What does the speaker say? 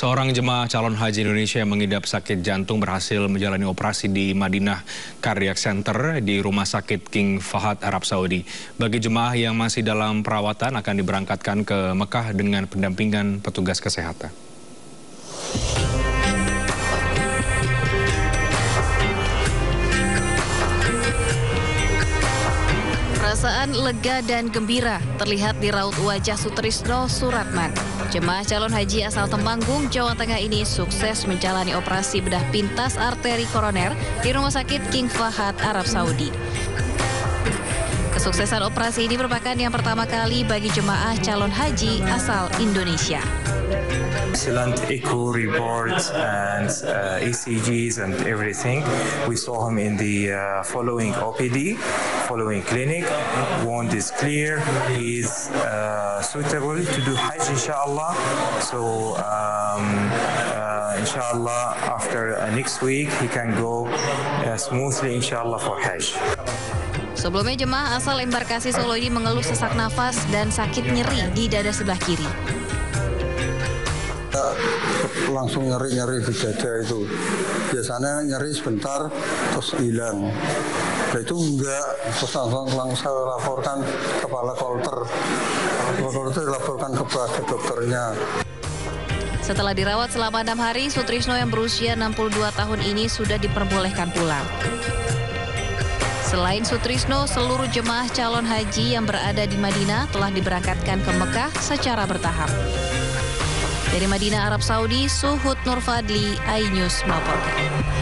Seorang jemaah calon haji Indonesia yang mengidap sakit jantung berhasil menjalani operasi di Madinah Cardiac Center di Rumah Sakit King Fahad, Arab Saudi. Bagi jemaah yang masih dalam perawatan akan diberangkatkan ke Mekah dengan pendampingan petugas kesehatan. Perasaan lega dan gembira terlihat di raut wajah Sutrisno Suratman. Jemaah calon haji asal Temanggung, Jawa Tengah ini sukses menjalani operasi bedah pintas arteri koroner di Rumah Sakit King Fahad, Arab Saudi. Kesuksesan operasi ini merupakan yang pertama kali bagi jemaah calon haji asal Indonesia. Excellent echo reports and ECGs and everything. We saw him in the following OPD, following clinic. Wound is clear. He is suitable to do Hajj, inshallah. So inshallah after next week he can go smoothly, inshallah, for Hajj. Sebelumnya jemaah asal embarkasi Solo ini mengeluh sesak nafas dan sakit nyeri di dada sebelah kiri. Langsung nyeri-nyeri di dada itu. Biasanya nyeri sebentar terus hilang. Dan itu enggak, terus langsung saya laporkan kepala kolter. Kepala kolter dilaporkan ke dokternya. Setelah dirawat selama 6 hari, Sutrisno yang berusia 62 tahun ini sudah diperbolehkan pulang. Selain Sutrisno, seluruh jemaah calon haji yang berada di Madinah telah diberangkatkan ke Mekah secara bertahap. Dari Madinah, Arab Saudi, Suhud Nurfadli, iNews melaporkan.